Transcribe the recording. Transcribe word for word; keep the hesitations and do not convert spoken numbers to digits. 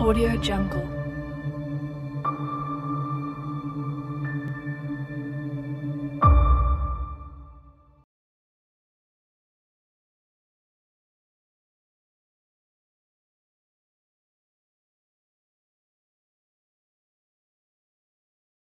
AudioJungle.